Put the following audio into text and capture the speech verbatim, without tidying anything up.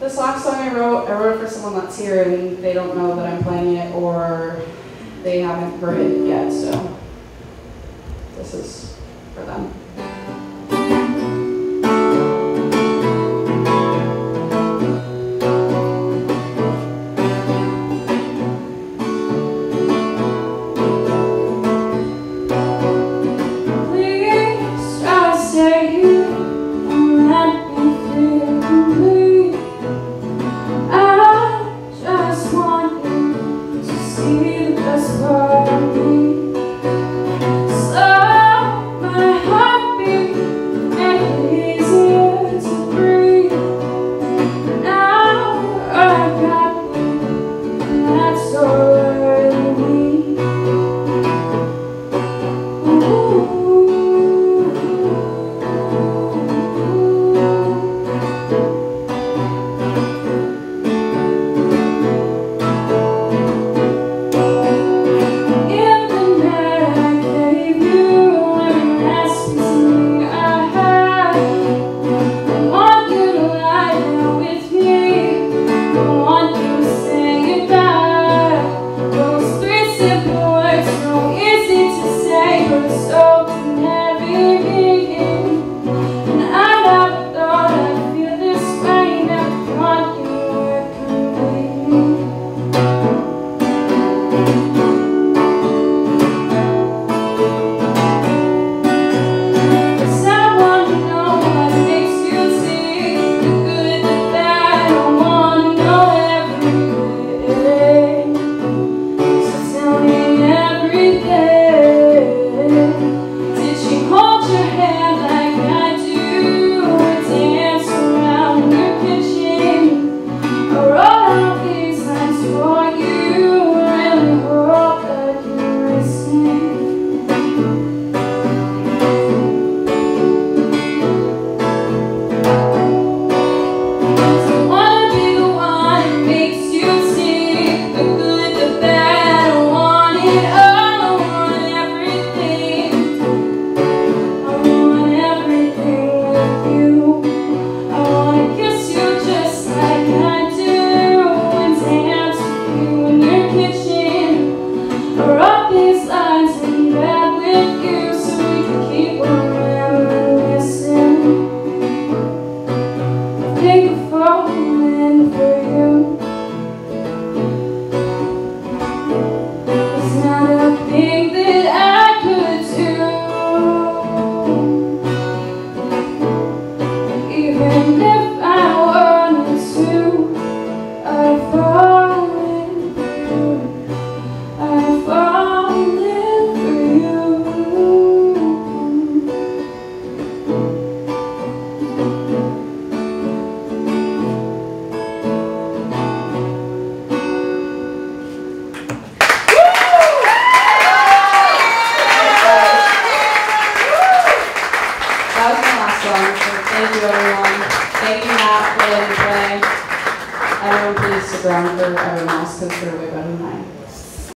this last song I wrote, I wrote it for someone that's here and they don't know that I'm playing it, or they haven't heard it yet, so this is for them. Thank you, Matt, Lynn, Ray. Everyone, please sit around for everyone else because they're way better than I.